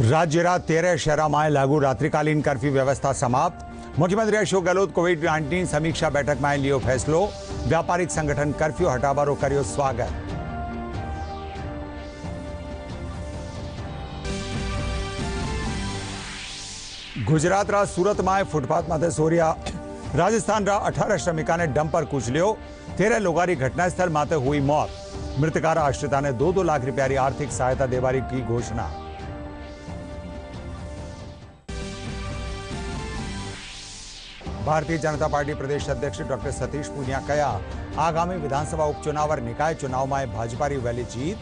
राज्य 13 शहरा में लागू रात्रिकालीन कर्फ्यू व्यवस्था समाप्त। मुख्यमंत्री अशोक गहलोत कोविड-19 समीक्षा बैठक में लियो फैसलो। व्यापारिक संगठन कर्फ्यू हटावारो करियो स्वागत। गुजरात रा सूरत में फूटपाथ माथे सोरिया। राजस्थान रा 18 श्रमिका ने डंपर कुचलियो। 13 लोगा री घटनास्थल माथे हुई मौत। मृतकार आश्रिता ने 2-2 लाख रुपया री आर्थिक सहायता देवारी की घोषणा। भारतीय जनता पार्टी प्रदेश अध्यक्ष डॉक्टर सतीश पुनिया कया आगामी विधानसभा उपचुनाव और निकाय चुनाव में भाजपा री वहेली जीत।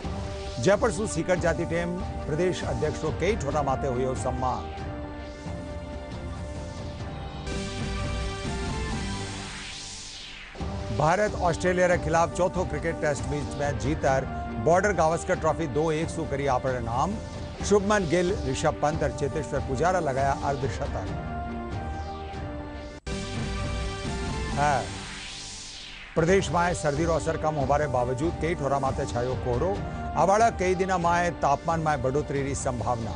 जयपुर सु सीकर जाती टेम प्रदेश अध्यक्ष रो कई ठोरा माथे हुयो सम्मान। भारत ऑस्ट्रेलिया के खिलाफ चौथो क्रिकेट टेस्ट मैच जीतर बॉर्डर गावस्कर ट्रॉफी 2-1 सु करी आपणे नाम। शुभमन गिल, ऋषभ पंत और चेतेश्वर पुजारा लगाया अर्धशतक। प्रदेश में सर्दी रो असर कम होने बावजूद कई ठोरा माते छायो कोहरो। आवाड़ा कई दिन में तापमान में बढ़ोतरी की संभावना।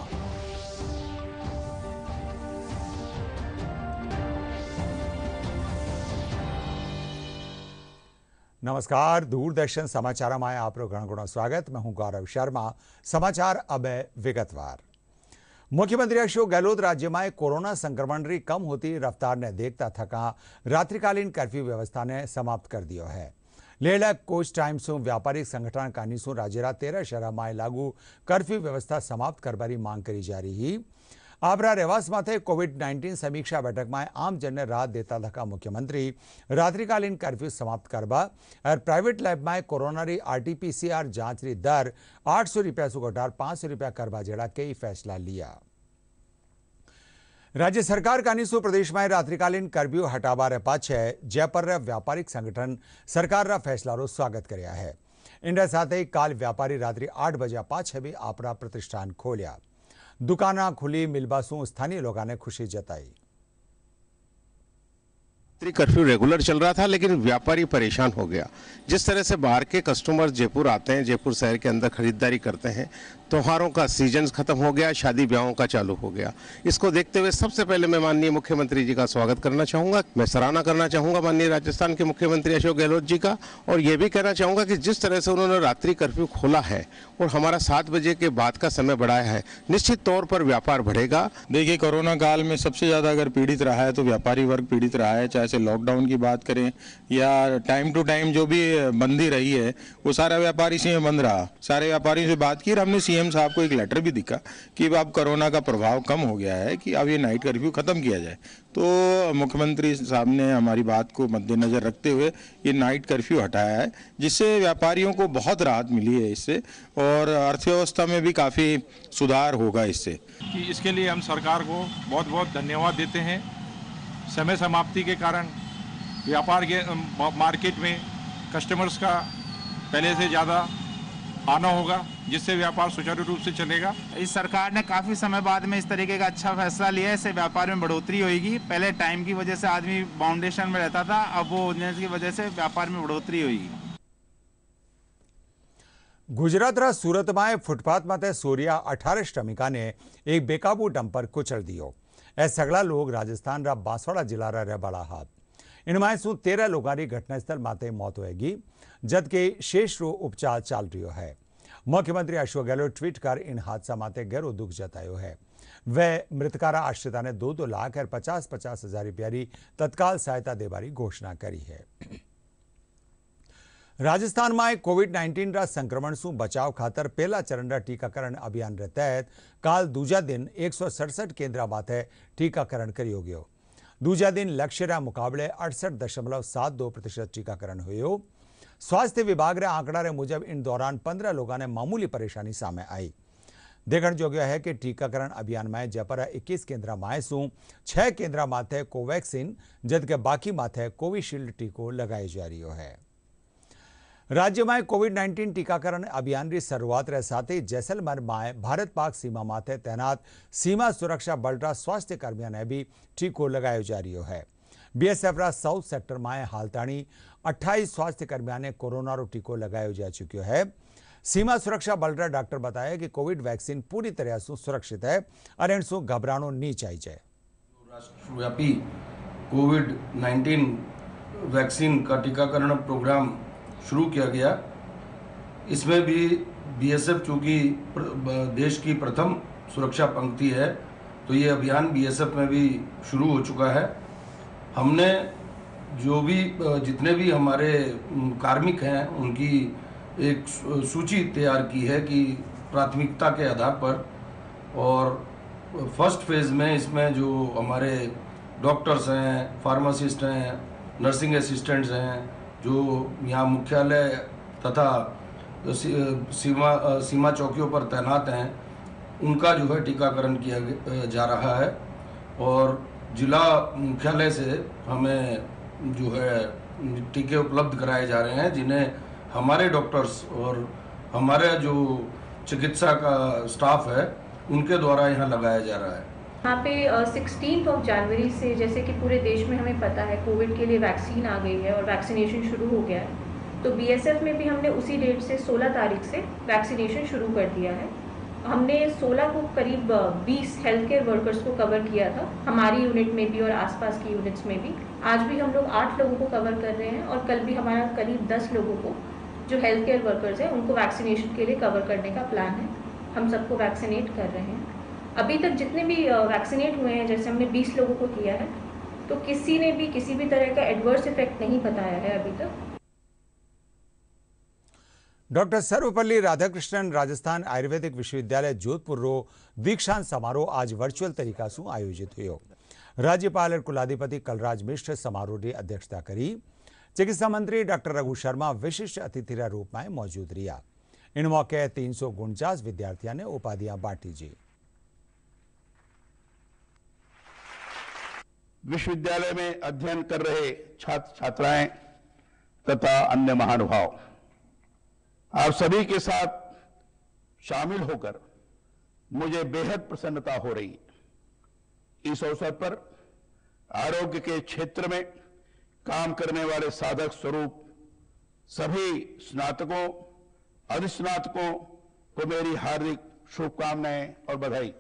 नमस्कार, दूरदर्शन समाचार में आप घणो घणो स्वागत। मैं हूँ गौरव शर्मा। समाचार अब विगतवार। मुख्यमंत्री अशोक गहलोत राज्य में कोरोना संक्रमण की कम होती रफ्तार ने देखता थका रात्रिकालीन कर्फ्यू व्यवस्था ने समाप्त कर दिया है। लेहड़ा कोच टाइम सु व्यापारिक संगठन कानी सु राज्य 13 शहर में लागू कर्फ्यू व्यवस्था समाप्त करने की मांग करी जा रही है। आबरा रेवास में कोविड-19 समीक्षा बैठक में आमजन ने राहत देता थका मुख्यमंत्री रात्रिकालीन कर्फ्यू समाप्त करवा और प्राइवेट लैब में कोरोना री आरटीपीसीआर जांच री दर 800 रुपया से घटार 500 रुपया करवा जेड़ा कई फैसला लिया। राज्य सरकार कानी सु प्रदेश में रात्रिकालीन कर्फ्यू हटावा रे पाछे जयपुर व्यापारिक संगठन सरकार रा फैसला रो स्वागत कर्या है। इंडिया साथ ही काल व्यापारी रात्रि 8 बजे पाछे भी आपरा प्रतिष्ठान खोलिया। दुकाना खुली मिलबासू स्थानीय लोगों ने खुशी जताई। कर्फ्यू रेगुलर चल रहा था लेकिन व्यापारी परेशान हो गया। जिस तरह से बाहर के कस्टमर जयपुर आते हैं, जयपुर शहर के अंदर खरीदारी करते हैं, त्योहारों का सीजन खत्म हो गया, शादी ब्याहों का चालू हो गया। इसको देखते हुए सबसे पहले मैं माननीय मुख्यमंत्री जी का स्वागत करना चाहूँगा। मैं सराहना करना चाहूँगा माननीय राजस्थान के मुख्यमंत्री अशोक गहलोत जी का। और ये भी कहना चाहूँगा कि जिस तरह से उन्होंने रात्रि कर्फ्यू खोला है और हमारा 7 बजे के बाद का समय बढ़ाया है, निश्चित तौर पर व्यापार बढ़ेगा। देखिए, कोरोना काल में सबसे ज़्यादा अगर पीड़ित रहा है तो व्यापारी वर्ग पीड़ित रहा है। चाहे लॉकडाउन की बात करें या टाइम टू टाइम जो भी बंदी रही है वो सारा व्यापार इसी में बंद रहा। सारे व्यापारियों से बात की और हमने सीएम साहब को एक लेटर भी दिखा कि अब कोरोना का प्रभाव कम हो गया है कि अब ये नाइट कर्फ्यू खत्म किया जाए। तो मुख्यमंत्री साहब ने हमारी बात को मद्देनज़र रखते हुए ये नाइट कर्फ्यू हटाया है, जिससे व्यापारियों को बहुत राहत मिली है इससे और अर्थव्यवस्था में भी काफ़ी सुधार होगा इससे। कि इसके लिए हम सरकार को बहुत बहुत धन्यवाद देते हैं। समय समाप्ति के कारण व्यापार के मार्केट में कस्टमर्स का पहले से ज़्यादा आना होगा, जिससे व्यापार सुचारू रूप से चलेगा। इस सरकार ने काफ़ी समय बाद में इस तरीके का अच्छा फैसला लिया है। इससे व्यापार में बढ़ोतरी होगी। पहले टाइम की वजह से आदमी बाउंडेशन में रहता था, अब वो की वजह से व्यापार में बढ़ोतरी होगी। गुजरात रा सूरत में फूटपाथ माते सोरिया 18 श्रमिका ने एक बेकाबू डंपर कुचल दियो। ए सगला लोग राजस्थान रा बांसवाड़ा जिला रा रहवाड़ा हाथ। इनमें सु 13 लोगों की घटनास्थल माते मौत होगी, जबकि शेष रो उपचार चाल रो है। मुख्यमंत्री अशोक गहलोत ट्वीट कर इन हादसा माते गहरो दुख जतायो है। वे मृतकारा आश्रिता ने 2-2 लाख और 50-50 हज़ार रुपया की तत्काल सहायता देवारी घोषणा करी है। राजस्थान में कोविड-19 रा संक्रमण सु बचाव खातर पहला चरण रा टीकाकरण अभियान रे तहत काल दूजा दिन 167 केंद्र माथे टीकाकरण करियो गयो। दूजा दिन लक्ष्य रा मुकाबले 68.72% टीकाकरण हुयो। स्वास्थ्य विभाग रे आंकड़ा रे मुजब इन दौरान 15 लोगों ने मामूली परेशानी सामे आई। देखण जोग्य है कि टीकाकरण अभियान में जयपुर 21 केंद्र में सु 6 केंद्र माथे कोवैक्सीन जबकि बाकी माथे कोविशील्ड टीको लगाई जा रही है। राज्य में कोविड-19 टीकाकरण अभियान की शुरुआत रे साथ ही जैसलमेर में भारत पाक सीमा माथे तैनात सीमा सुरक्षा बल रा स्वास्थ्यकर्मियों ने भी टीको लगायो जा रही है। बीएसएफ रा साउथ सेक्टर में हाल ताणी 28 स्वास्थ्यकर्मियों ने कोरोना रो टीको लगायो जा चुक्यो है। सीमा सुरक्षा बल रा डॉक्टर बताया कि कोविड वैक्सीन पूरी तरह से सुरक्षित है और इनसे घबरानो नहीं चाहिए। राष्ट्रव्यापी कोविड-19 वैक्सीन का टीकाकरण प्रोग्राम शुरू किया गया। इसमें भी बीएसएफ चूँकि देश की प्रथम सुरक्षा पंक्ति है तो ये अभियान बीएसएफ में भी शुरू हो चुका है। हमने जितने भी हमारे कार्मिक हैं उनकी एक सूची तैयार की है कि प्राथमिकता के आधार पर, और फर्स्ट फेज़ में इसमें जो हमारे डॉक्टर्स हैं, फार्मासिस्ट हैं, नर्सिंग असिस्टेंट्स हैं, जो यहाँ मुख्यालय तथा सीमा चौकियों पर तैनात हैं, उनका जो है टीकाकरण किया जा रहा है। और जिला मुख्यालय से हमें जो है टीके उपलब्ध कराए जा रहे हैं, जिन्हें हमारे डॉक्टर्स और हमारे जो चिकित्सा का स्टाफ है उनके द्वारा यहाँ लगाया जा रहा है। यहाँ पे 16 जनवरी से, जैसे कि पूरे देश में हमें पता है, कोविड के लिए वैक्सीन आ गई है और वैक्सीनेशन शुरू हो गया है, तो बीएसएफ में भी हमने उसी डेट से 16 तारीख से वैक्सीनेशन शुरू कर दिया है। हमने 16 को करीब 20 हेल्थ केयर वर्कर्स को कवर किया था, हमारी यूनिट में भी और आसपास की यूनिट्स में भी। आज भी हम लोग 8 लोगों को कवर कर रहे हैं और कल भी हमारा करीब 10 लोगों को, जो हेल्थ केयर वर्कर्स हैं, उनको वैक्सीनेशन के लिए कवर करने का प्लान है। हम सबको वैक्सीनेट कर रहे हैं। अभी तक जितने भी वैक्सीनेट हुए हैं, जैसे हमने 20 लोगों को किया है, तो किसी ने भी किसी भी तरह का एडवर्स इफेक्ट नहीं बताया है अभी तक। डॉक्टर सर्वपल्ली राधाकृष्णन राजस्थान आयुर्वेदिक विश्वविद्यालय जोधपुर रो दीक्षांत समारोह आज वर्चुअल तरीका से आयोजित हो। राज्यपाल और कुलाधिपति कलराज मिश्र समारोह की अध्यक्षता करी। चिकित्सा मंत्री डॉक्टर रघु शर्मा विशिष्ट अतिथि रूप में मौजूद रिया। इन मौके 349 विद्यार्थियों ने उपाधियां बांटी जी। विश्वविद्यालय में अध्ययन कर रहे छात्र छात्राएं तथा अन्य महानुभाव, आप सभी के साथ शामिल होकर मुझे बेहद प्रसन्नता हो रही है। इस अवसर पर आरोग्य के क्षेत्र में काम करने वाले साधक स्वरूप सभी स्नातकों, अधिस्नातकों को मेरी हार्दिक शुभकामनाएं और बधाई।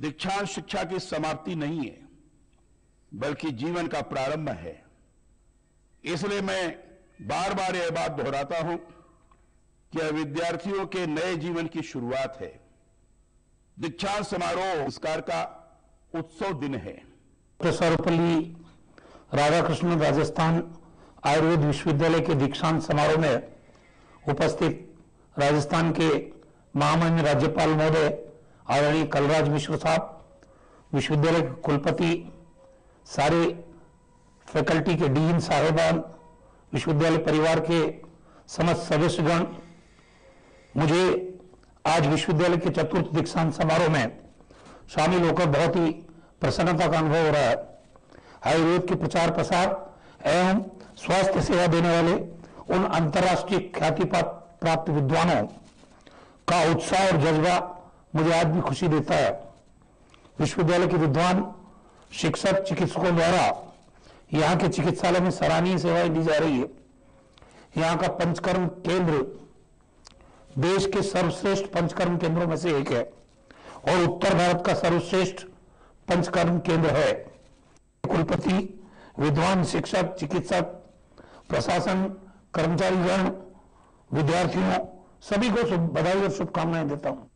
दीक्षांत शिक्षा की समाप्ति नहीं है, बल्कि जीवन का प्रारंभ है। इसलिए मैं बार बार यह बात दोहराता हूं कि विद्यार्थियों के नए जीवन की शुरुआत है। दीक्षांत समारोह संस्कार का उत्सव दिन है। डॉक्टर सर्वपल्ली राधाकृष्णन राजस्थान आयुर्वेद विश्वविद्यालय के दीक्षांत समारोह में उपस्थित राजस्थान के महामान्य राज्यपाल महोदय आदरणीय कलराज मिश्र साहब, विश्वविद्यालय के कुलपति, सारे फैकल्टी के डीन साहेबान, विश्वविद्यालय परिवार के समस्त सदस्यगण, मुझे आज विश्वविद्यालय के चतुर्थ दीक्षांत समारोह में शामिल होकर बहुत ही प्रसन्नता का अनुभव हो रहा है। आयुर्वेद के प्रचार प्रसार एवं स्वास्थ्य सेवा देने वाले उन अंतर्राष्ट्रीय ख्याति प्राप्त विद्वानों का उत्साह और जज्बा मुझे आज भी खुशी देता है। विश्वविद्यालय के विद्वान, शिक्षक, चिकित्सकों द्वारा यहाँ के चिकित्सालय में सराहनीय सेवाएं दी जा रही है। यहाँ का पंचकर्म केंद्र देश के सर्वश्रेष्ठ पंचकर्म केंद्रों में से एक है और उत्तर भारत का सर्वश्रेष्ठ पंचकर्म केंद्र है। कुलपति, विद्वान, शिक्षक, चिकित्सक, प्रशासन, कर्मचारीगण, विद्यार्थियों, सभी को बधाई और शुभकामनाएं देता हूँ।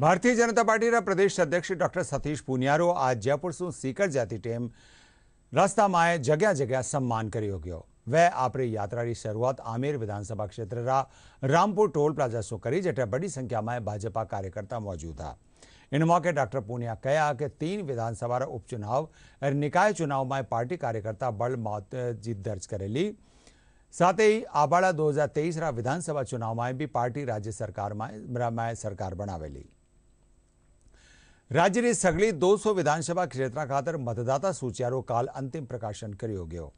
भारतीय जनता पार्टी रा प्रदेश अध्यक्ष डॉक्टर सतीश पुनिया आज जयपुर से सीकर जाती टेम रास्ता में जगह जगह सम्मान करियो गयो। वह आपरी यात्रा की शुरुआत आमेर विधानसभा क्षेत्र रा रामपुर टोल प्लाजा से करी, जेटे बड़ी संख्या में भाजपा कार्यकर्ता मौजूद था। इन मौके डॉक्टर पुनिया कहा कि 3 विधानसभा उपचुनाव और निकाय चुनाव में पार्टी कार्यकर्ता बड़ जीत दर्ज करेली। साथ ही आबाड़ा 2023 रा विधानसभा चुनाव में भी पार्टी राज्य सरकार में सरकार बनावेली। राज्य की सगली 200 विधानसभा क्षेत्र खातर मतदाता सूचियारो काल अंतिम प्रकाशन करियो गयो।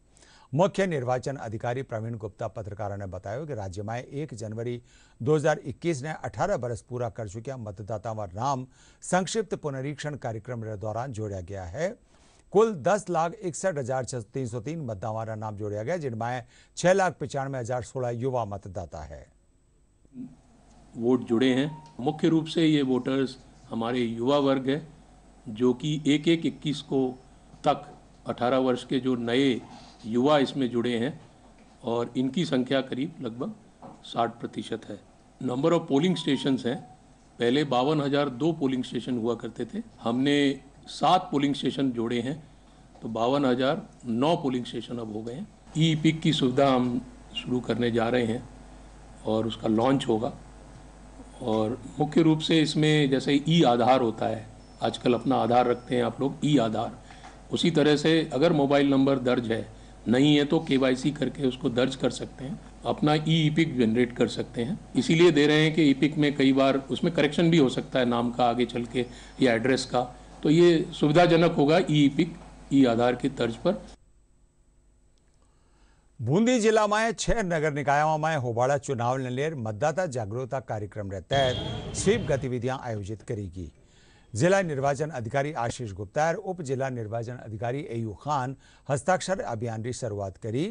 मुख्य निर्वाचन अधिकारी प्रवीण गुप्ता पत्रकारों ने बताया कि राज्य में 1 जनवरी 2021 ने 18 वर्ष पूरा कर चुके मतदाताओं का नाम संक्षिप्त पुनरीक्षण कार्यक्रम के दौरान जोड़ा गया है। कुल 10,61,303 मतदाताओं का नाम जोड़ा गया, जिनमें 6,95,016 युवा मतदाता है। वोट जुड़े हैं। मुख्य रूप से ये वोटर्स हमारे युवा वर्ग है, जो कि 1/1/21 को तक 18 वर्ष के जो नए युवा इसमें जुड़े हैं और इनकी संख्या करीब लगभग 60% है। नंबर ऑफ पोलिंग स्टेशंस हैं, पहले 52,002 पोलिंग स्टेशन हुआ करते थे, हमने 7 पोलिंग स्टेशन जोड़े हैं तो 52,009 पोलिंग स्टेशन अब हो गए हैं। ई पिक की सुविधा हम शुरू करने जा रहे हैं और उसका लॉन्च होगा, और मुख्य रूप से इसमें जैसे ई आधार होता है, आजकल अपना आधार रखते हैं आप लोग, ई आधार, उसी तरह से अगर मोबाइल नंबर दर्ज है, नहीं है तो केवाईसी करके उसको दर्ज कर सकते हैं, अपना ई पिक जनरेट कर सकते हैं। इसीलिए दे रहे हैं कि ई पिक में कई बार उसमें करेक्शन भी हो सकता है नाम का आगे चल के या एड्रेस का, तो ये सुविधाजनक होगा ई पिक ई आधार की तर्ज पर। बूंदी जिला में 6 नगर निकायों में होबाड़ा चुनाव ने लेर मतदाता जागरूकता कार्यक्रम के तहत स्वीप गतिविधियां आयोजित करेगी। जिला निर्वाचन अधिकारी आशीष गुप्ता और उप जिला निर्वाचन अधिकारी एयू खान हस्ताक्षर अभियान की शुरुआत करी।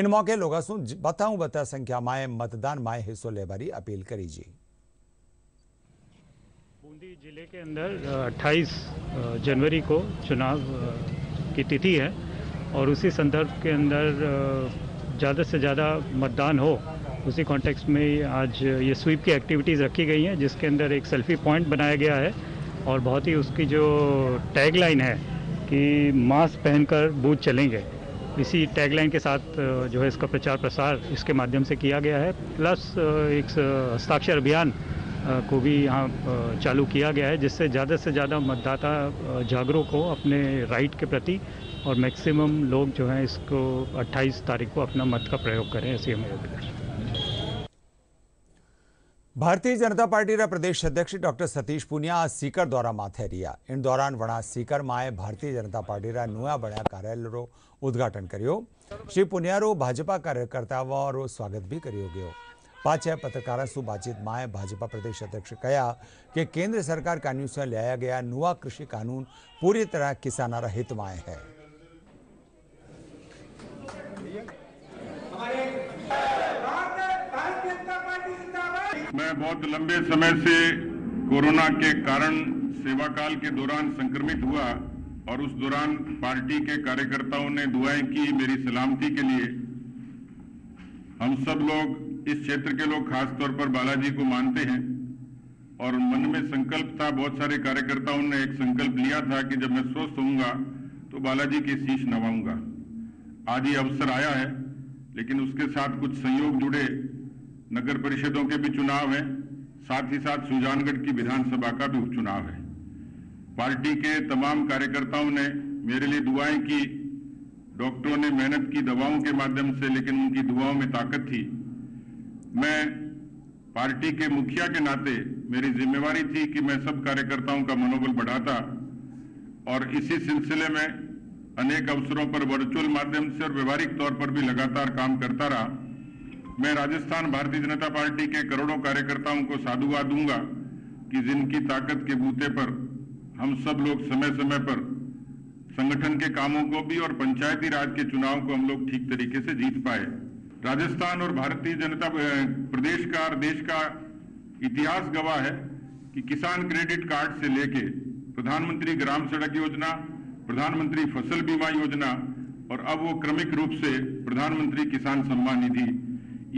इन मौके लोगासू बताऊँ संख्या में मतदान में हिस्सों लेवारी अपील करी जी। बूंदी जिले के अंदर 28 जनवरी को चुनाव की तिथि है और उसी संदर्भ के अंदर ज़्यादा से ज़्यादा मतदान हो, उसी कॉन्टेक्स्ट में आज ये स्वीप की एक्टिविटीज़ रखी गई हैं, जिसके अंदर एक सेल्फी पॉइंट बनाया गया है और बहुत ही उसकी जो टैगलाइन है कि मास्क पहनकर बूथ चलेंगे, इसी टैगलाइन के साथ जो है इसका प्रचार प्रसार इसके माध्यम से किया गया है। प्लस एक हस्ताक्षर अभियान को भी यहाँ चालू किया गया है, जिससे ज़्यादा से ज़्यादा मतदाता जागरूक हो अपने राइट के प्रति और मैक्सिमम लोग जो हैं इसको 28 तारीख को अपना मत का प्रयोग करें, ऐसी मेरे विचार। भारतीय जनता पार्टी रा प्रदेश अध्यक्ष डॉक्टर सतीश पुनिया सीकर दौरा में थे रिया। इन दौरान वणा सीकर में भारतीय जनता पार्टी रा नया बण्या कार्यालय रो उद्घाटन करियो। श्री पुनिया रो भाजपा कार्यकर्ताओं रो स्वागत भी करियो गयो। पाछे पत्रकारों से बातचीत में भाजपा प्रदेश अध्यक्ष कहा कि केंद्र सरकार कानून से लाया गया नया कृषि कानून पूरी तरह किसानों के हित में है। मैं बहुत लंबे समय से कोरोना के कारण सेवाकाल के दौरान संक्रमित हुआ और उस दौरान पार्टी के कार्यकर्ताओं ने दुआएं की मेरी सलामती के लिए। हम सब लोग इस क्षेत्र के लोग खासतौर पर बालाजी को मानते हैं और मन में संकल्प था, बहुत सारे कार्यकर्ताओं ने एक संकल्प लिया था कि जब मैं स्वस्थ होऊंगा तो बालाजी की शीश नवाऊंगा। आज ये अवसर आया है, लेकिन उसके साथ कुछ संयोग जुड़े, नगर परिषदों के भी चुनाव हैं, साथ ही साथ सुजानगढ़ की विधानसभा का भी उपचुनाव है। पार्टी के तमाम कार्यकर्ताओं ने मेरे लिए दुआएं की, डॉक्टरों ने मेहनत की दवाओं के माध्यम से, लेकिन उनकी दुआओं में ताकत थी। मैं पार्टी के मुखिया के नाते मेरी जिम्मेवारी थी कि मैं सब कार्यकर्ताओं का मनोबल बढ़ाता, और इसी सिलसिले में अनेक अवसरों पर वर्चुअल माध्यम से और व्यवहारिक तौर पर भी लगातार काम करता रहा। मैं राजस्थान भारतीय जनता पार्टी के करोड़ों कार्यकर्ताओं को साधुवाद दूंगा कि जिनकी ताकत के बूते पर हम सब लोग समय समय पर संगठन के कामों को भी और पंचायती राज के चुनाव को हम लोग ठीक तरीके से जीत पाए। राजस्थान और भारतीय जनता प्रदेश का और देश का इतिहास गवाह है कि किसान क्रेडिट कार्ड से लेके प्रधानमंत्री ग्राम सड़क योजना, प्रधानमंत्री फसल बीमा योजना और अब वो क्रमिक रूप से प्रधानमंत्री किसान सम्मान निधि,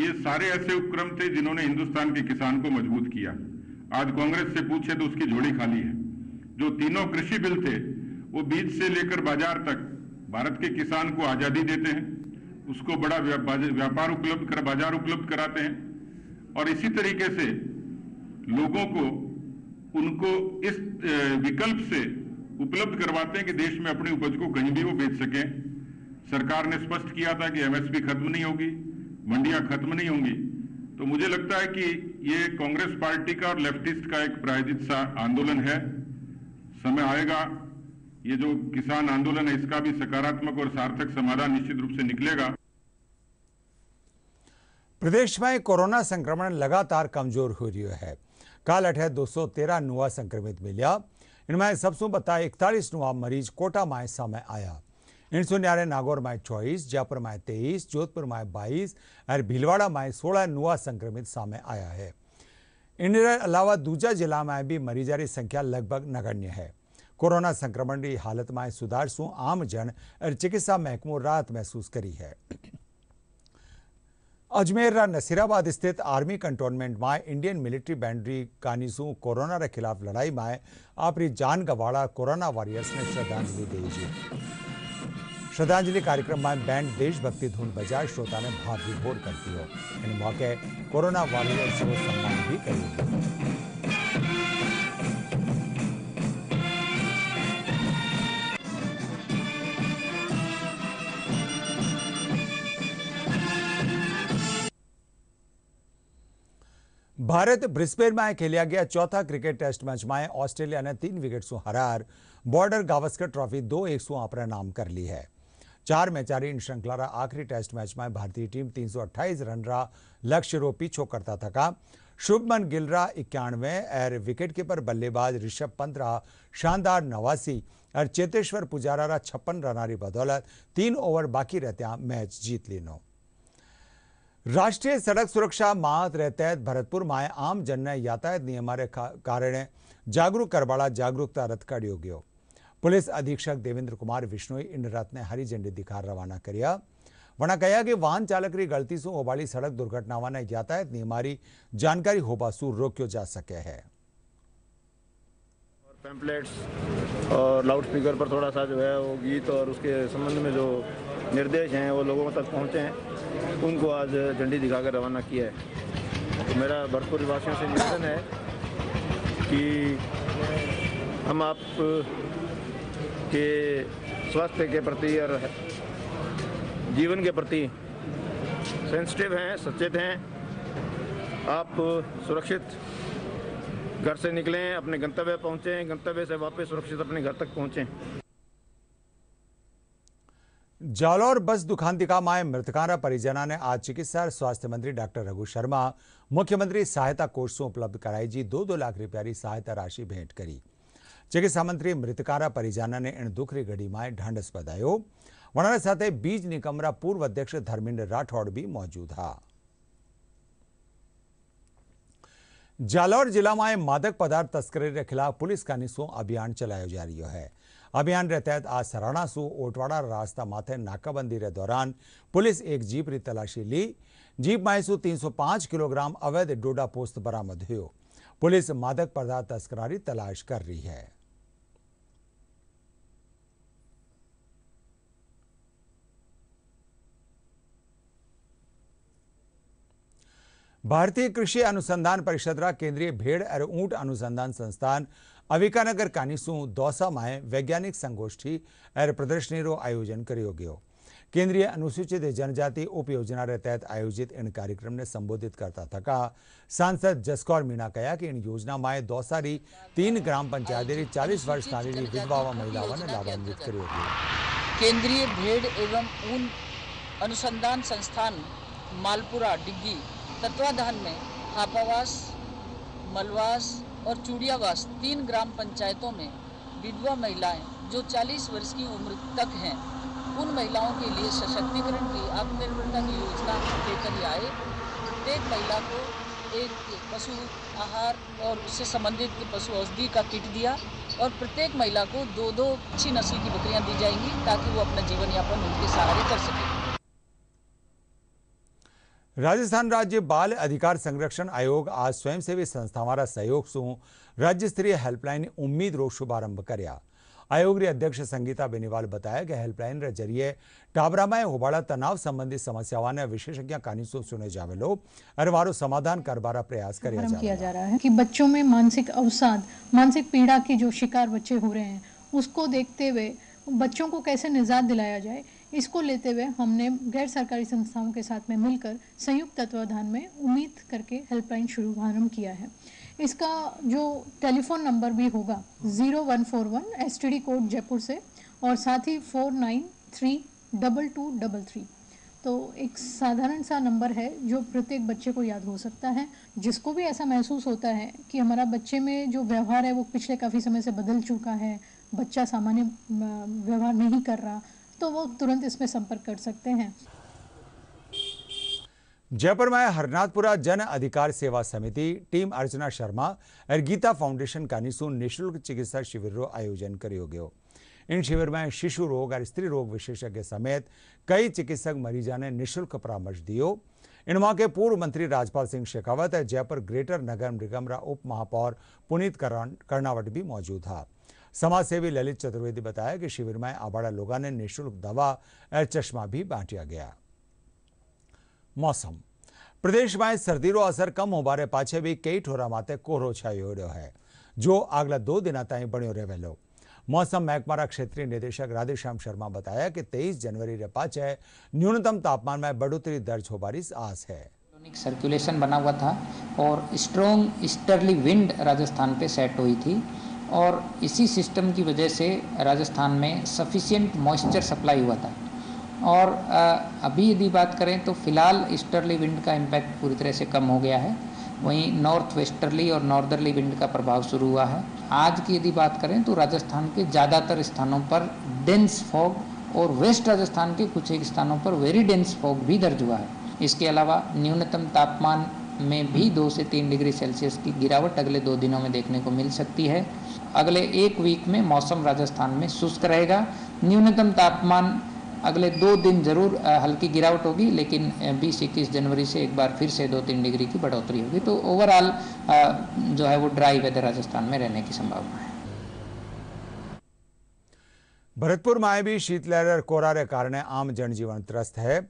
ये सारे ऐसे उपक्रम थे जिन्होंने हिंदुस्तान के किसान को मजबूत किया। आज कांग्रेस से पूछे तो उसकी झोली खाली है। जो तीनों कृषि बिल थे वो बीज से लेकर बाजार तक भारत के किसान को आज़ादी देते हैं, उसको बड़ा व्यापार उपलब्ध कर बाजार उपलब्ध कराते हैं और इसी तरीके से लोगों को उनको इस विकल्प से उपलब्ध करवाते हैं कि देश में अपनी उपज को कहीं भी वो बेच सकें। सरकार ने स्पष्ट किया था कि एमएसपी खत्म नहीं होगी, मंडियां खत्म नहीं होंगी, तो मुझे लगता है कि ये कांग्रेस पार्टी का और लेफ्टिस्ट का एक प्रायोजित सा आंदोलन है। समय आएगा ये जो किसान आंदोलन है इसका भी सकारात्मक और सार्थक समाधान निश्चित रूप से निकलेगा। प्रदेश में कोरोना संक्रमण लगातार कमजोर हो रही है। कल 213 नवा संक्रमित मिला। इनमें सबसे बता 41 नवा मरीज कोटा में सामने आया। इन सुन्यारे नागौर में 24, जयपुर में 23, जोधपुर में 22 और भीलवाड़ा में 16 नवा संक्रमित सामने आया है। इन अलावा दूजा जिला में भी मरीजों की संख्या लगभग नगण्य है। कोरोना संक्रमण की हालत में सुधार से आमजन और चिकित्सा महकमों राहत महसूस करी है। अजमेर नसीराबाद स्थित आर्मी कंटोनमेंट में इंडियन मिलिट्री बैंड री कानीसू कोरोना के खिलाफ लड़ाई में आपरी जान गवाड़ा कोरोना वॉरियर्स ने श्रद्धांजलि दी। श्रद्धांजलि कार्यक्रम में बैंड देशभक्ति धुन बजाय श्रोता ने भाव विभोर कर दिया। इन मौके कोरोना वॉरियर्स को सम्मान भी किया। भारत ब्रिस्बेन में खेलिया गया चौथा क्रिकेट टेस्ट मैच में ऑस्ट्रेलिया ने 3 विकेट से हरार बॉर्डर गावस्कर ट्रॉफी 2-1 अपने नाम कर ली है। 4 मैचारी इन श्रृंखला रा आखिरी टेस्ट मैच में भारतीय टीम 328 रन रा लक्ष्य रो पीछो करता थका शुभमन गिल रा 91 और विकेटकीपर बल्लेबाज ऋषभ पंत रा शानदार 89 और चेतेश्वर पुजारा रा 56 रन री बदौलत 3 ओवर बाकी रहत्या मैच जीत लीनो। राष्ट्रीय सड़क सुरक्षा माह तहत भरतपुर में आमजन ने यातायात नियमों के कारण जागरूक करवाला जागरूकता रथ काढ़ियो गयो। पुलिस अधीक्षक देवेंद्र कुमार विष्णुई इन रथ ने हरी झंडी दिखा रवाना करिया। वना कहा कि वाहन चालक री गलती से होवाली सड़क दुर्घटनाओं ने यातायात नियमारी जानकारी होवासू रोक्यो जा सके है। पैम्पलेट्स और लाउडस्पीकर पर थोड़ा सा जो है वो गीत और उसके संबंध में जो निर्देश हैं वो लोगों तक पहुँचे हैं, उनको आज झंडी दिखाकर रवाना किया है। तो मेरा भरतपुर वासियों से निवेदन है कि हम आप के स्वास्थ्य के प्रति और जीवन के प्रति सेंसिटिव हैं, सचेत हैं। आप सुरक्षित घर से निकलें, अपने गंतव्य पहुंचें, गंतव्य से वापस सुरक्षित अपने घर तक पहुंचें। जालौर बस दुखांतिका में मृतकारा परिजना ने आज चिकित्सा और स्वास्थ्य मंत्री डॉक्टर रघु शर्मा मुख्यमंत्री सहायता कोष से उपलब्ध कराई जी 2-2 लाख रुपया की सहायता राशि भेंट करी। चिकित्सा मंत्री मृतकारा परिजाना ने इन दुखरी घड़ी में ढांढस बधायो। वनारे साथे बीज निगम रा पूर्व अध्यक्ष धर्मेन्द्र राठौड़ भी मौजूद था। जालौर जिला में मादक पदार्थ तस्करी के खिलाफ पुलिस कानीसू अभियान चलाया जा रही है। अभियान के तहत आज सराणा सू ओटवाड़ा रास्ता माथे नाकाबंदी के दौरान पुलिस एक जीप री तलाशी ली। जीप में सू 305 किलोग्राम अवैध डोडा पोस्त बरामद हुयो। पुलिस मादक पदार्थ तस्करों की तलाश कर रही है। भारतीय कृषि अनुसंधान परिषद रा केंद्रीय भेड़ और ऊंट अनुसंधान संस्थान अविकानगर कानीसू दौसा में वैज्ञानिक संगोष्ठी और प्रदर्शनी रो आयोजन करो गयो। केंद्रीय अनुसूचित जनजाति उपयोजना के तहत आयोजित इन कार्यक्रम ने संबोधित करता थका सांसद जसकौर मीणा कहा कि इन योजना में दौसारी 3 ग्राम पंचायत 40 वर्ष नारी विधवा महिलाओं ने लाभान्वित करो। केंद्रीय भेड़ एवं ऊन अनुसंधान संस्थान मालपुरा डिग्गी तत्वाधान में हापावास, मलवास और चूड़ियावास 3 ग्राम पंचायतों में विधवा महिलाएं जो 40 वर्ष की उम्र तक हैं, उन महिलाओं के लिए सशक्तिकरण की आत्मनिर्भरता की योजना लेकर आए। प्रत्येक महिला को एक पशु आहार और उससे संबंधित पशु औषधि का किट दिया और प्रत्येक महिला को 2-2 अच्छी नस्ल की बकरियां दी जाएंगी ताकि वो अपना जीवन यापन उनके सहारे कर सके। राजस्थान राज्य बाल अधिकार संरक्षण आयोग आज स्वयंसेवी संस्थाओं सहयोग से राज्य स्तरीय हेल्पलाइन उम्मीद रो शुभारंभ कर्या। आयोग के अध्यक्ष संगीता बेनीवाल बताया कि हेल्पलाइन के जरिए टाबरा में होबाड़ा तनाव संबंधी समस्याओं ने विशेषज्ञ कानीसो सुने जावेलो और वारो समाधान करवारा प्रयास किया जा रहा है कि बच्चों में मानसिक अवसाद, मानसिक पीड़ा की जो शिकार बच्चे हो रहे हैं उसको देखते हुए बच्चों को कैसे निजात दिलाया जाए, इसको लेते हुए हमने गैर सरकारी संस्थाओं के साथ में मिलकर संयुक्त तत्वाधान में उम्मीद करके हेल्पलाइन शुभारंभ किया है। इसका जो टेलीफोन नंबर भी होगा 0141 STD कोड जयपुर से और साथ ही 49322233। तो एक साधारण सा नंबर है जो प्रत्येक बच्चे को याद हो सकता है। जिसको भी ऐसा महसूस होता है कि हमारा बच्चे में जो व्यवहार है वो पिछले काफ़ी समय से बदल चुका है, बच्चा सामान्य व्यवहार नहीं कर रहा, तो वो तुरंत इसमें संपर्क कर सकते हैं। जयपुर में हरनाथपुरा जन अधिकार सेवा समिति टीम अर्चना शर्मा और गीता फाउंडेशन कानीसू निःशुल्क चिकित्सा शिविर आयोजन करो। इन शिविर में शिशु रोग और स्त्री रोग विशेषज्ञ समेत कई चिकित्सक मरीजा ने निःशुल्क परामर्श दियो। इन मौके पूर्व मंत्री राजपाल सिंह शेखावत और जयपुर ग्रेटर नगर निगम रा उप महापौर पुनीत कर्णावट भी मौजूद था। समाजसेवी ललित चतुर्वेदी बताया कि शिविर में आबाड़ा लोगों ने निःशुल्क दवा और चश्मा भी बांटिया गया। मौसम प्रदेश में सर्दी रो असर कम हो बारे पाछे भी कई ठोरा माते कोहरो छायो है जो आगला 2 दिन ताई बण्यो रहेलो। मौसम महकमा क्षेत्रीय निदेशक राधेश्याम शर्मा बताया कि 23 जनवरी रे पाछे न्यूनतम तापमान में बढ़ोतरी दर्ज हो बारिश आस है। सर्कुलेशन बना हुआ था और स्ट्रॉन्ग ईस्टर्ली विंड राजस्थान पे सेट हुई थी और इसी सिस्टम की वजह से राजस्थान में सफिशिएंट मॉइस्चर सप्लाई हुआ था। और अभी यदि बात करें तो फिलहाल ईस्टर्ली विंड का इम्पैक्ट पूरी तरह से कम हो गया है, वहीं नॉर्थ वेस्टर्ली और नॉर्दर्ली विंड का प्रभाव शुरू हुआ है। आज की यदि बात करें तो राजस्थान के ज़्यादातर स्थानों पर डेंस फॉग और वेस्ट राजस्थान के कुछ एक स्थानों पर वेरी डेंस फॉग भी दर्ज हुआ है। इसके अलावा न्यूनतम तापमान में भी 2 से 3 डिग्री सेल्सियस की गिरावट अगले 2 दिनों में देखने को मिल सकती है। अगले 1 वीक में मौसम राजस्थान में शुष्क रहेगा। न्यूनतम तापमान अगले 2 दिन जरूर हल्की गिरावट होगी, लेकिन 20-21 जनवरी से एक बार फिर से 2-3 डिग्री की बढ़ोतरी होगी। तो ओवरऑल जो है वो ड्राई वेदर राजस्थान में रहने की संभावना है। भरतपुर में भी शीतलहर और कोहरा के कारण आम जनजीवन त्रस्त है।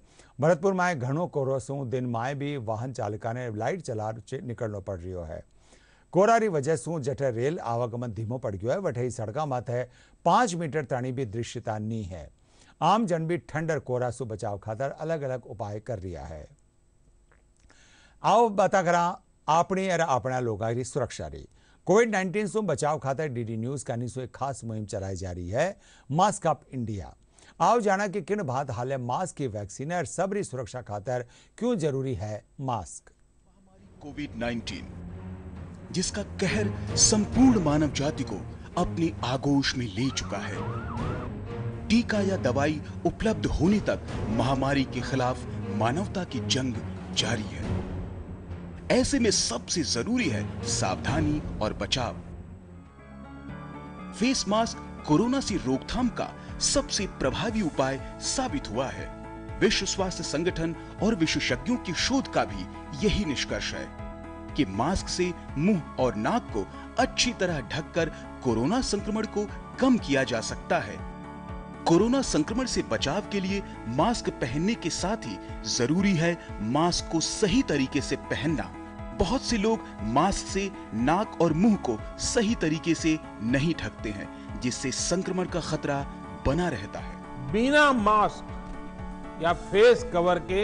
भरतपुर में घणो कोहरो सू दिन में भी वाहन चालक ने लाइट चला निकलनो पड़ रो है। कोहरा की वजह से जटे रेल आवागमन धीमो पड़ गयो है। वही सड़क माथे 5 मीटर ताणी भी दृश्यता नहीं है। आम जन भी ठंडर कोहरा से बचाव खातर अलग अलग उपाय कर रिया है। आओ बता करा अपनी और अपना लोगों की सुरक्षा री। कोविड-19 से बचाव खातर डीडी न्यूज कानी सो एक खास मुहिम चलाई जा रही है मास्क अप इंडिया। आओ जाना कि किन भात हाले मास्क की वैक्सीन और सबरी सुरक्षा खातर क्यों जरूरी है मास्क। कोविड-19 जिसका कहर संपूर्ण मानव जाति को अपनी आगोश में ले चुका है, टीका या दवाई उपलब्ध होने तक महामारी के खिलाफ मानवता की जंग जारी है। ऐसे में सबसे जरूरी है सावधानी और बचाव। फेस मास्क कोरोना से रोकथाम का सबसे प्रभावी उपाय साबित हुआ है। विश्व स्वास्थ्य संगठन और विशेषज्ञों की शोध का भी यही निष्कर्ष है कि मास्क से मुंह और नाक को अच्छी तरह ढककर कोरोना संक्रमण को कम किया जा सकता है। कोरोना संक्रमण से बचाव के लिए मास्क पहनने के साथ ही जरूरी है मास्क को सही तरीके से पहनना। बहुत से लोग मास्क से नाक और मुंह को सही तरीके से नहीं ढकते हैं, जिससे संक्रमण का खतरा बना रहता है। बिना मास्क या फेस कवर के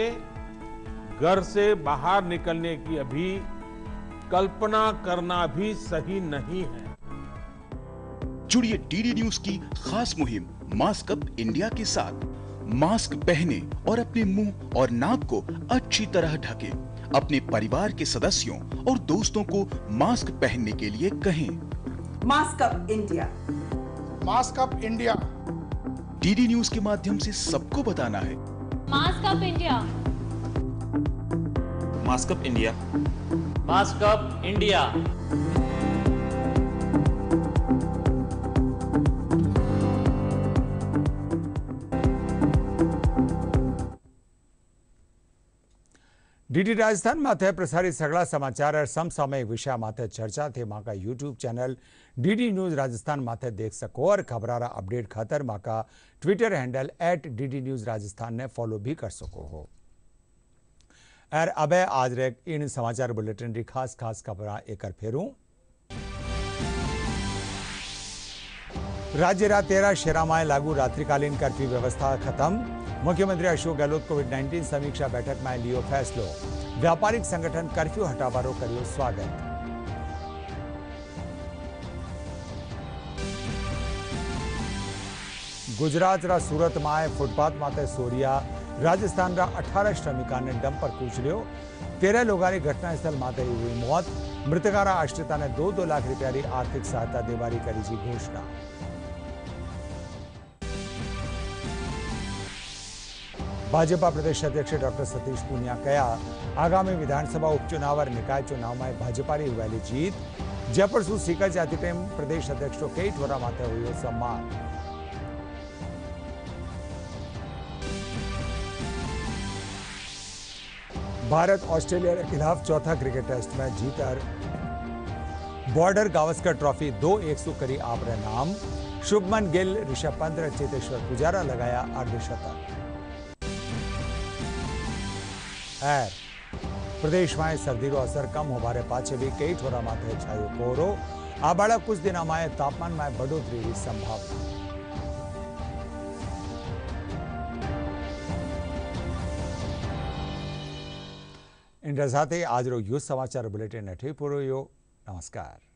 घर से बाहर निकलने की अभी कल्पना करना भी सही नहीं है। जुड़िए डीडी न्यूज की खास मुहिम मास्क अप इंडिया के साथ। मास्क पहने और अपने मुंह और नाक को अच्छी तरह ढके। अपने परिवार के सदस्यों और दोस्तों को मास्क पहनने के लिए कहें। Mask up India, mask up India. DD news के माध्यम से सबको बताना है mask up India, mask up India, mask up India. DD Rajasthan माथे प्रसारित सगला समाचार और समसामयिक विषय माथे चर्चा थे माका YouTube channel DD news Rajasthan माथे देख सको और खबरारा अपडेट खातर माका Twitter handle @DD News Rajasthan ने फॉलो भी कर सको हो। और अब आज रे इन समाचार बुलेटिन की खास खबर एक फेरू। राज्य रा 13 शहरा में लागू रात्रिकालीन कर्फ्यू व्यवस्था खत्म। मुख्यमंत्री अशोक गहलोत कोविड-19 समीक्षा बैठक में लियो फैसलो। व्यापारिक संगठन कर्फ्यू हटावारो करियो स्वागत। गुजरात रा सूरत में फूटपाथ माते सोरिया राजस्थान 18 श्रमिकाने डंपर कूचलियो, 13 लोकांनी घटनास्थळ मात्र हुई मौत। मृतकारा आश्रिताने 2-2 लाख रुपयानी आर्थिक सहायता देवारी करीची घोषणा। भाजपा प्रदेश अध्यक्ष डॉक्टर सतीश पुनिया कया आगामी विधानसभा उपचुनाव और निकाय चुनाव में भाजपा ने हुई जीत। जयपुर सु सीकर जाति टेम प्रदेश अध्यक्षों कई ठोरा माथे हुई सम्मान। भारत ऑस्ट्रेलिया के खिलाफ चौथा क्रिकेट टेस्ट में जीतर बॉर्डर गावस्कर ट्रॉफी 2-1 करी आपरे नाम। शुभमन गिल, ऋषभ पंत और चेतेश्वर पुजारा लगाया अर्धशतक। प्रदेश में सर्दी रो असर कम होवारे पाछे भी कई ठोरा माथे छायो कोहरो। आ बाड़ा कुछ दिन में तापमान में बढ़ोतरी की संभावना। इंटर साथे आज रो यूज समाचार बुलेटिन अठे पूरो। नमस्कार।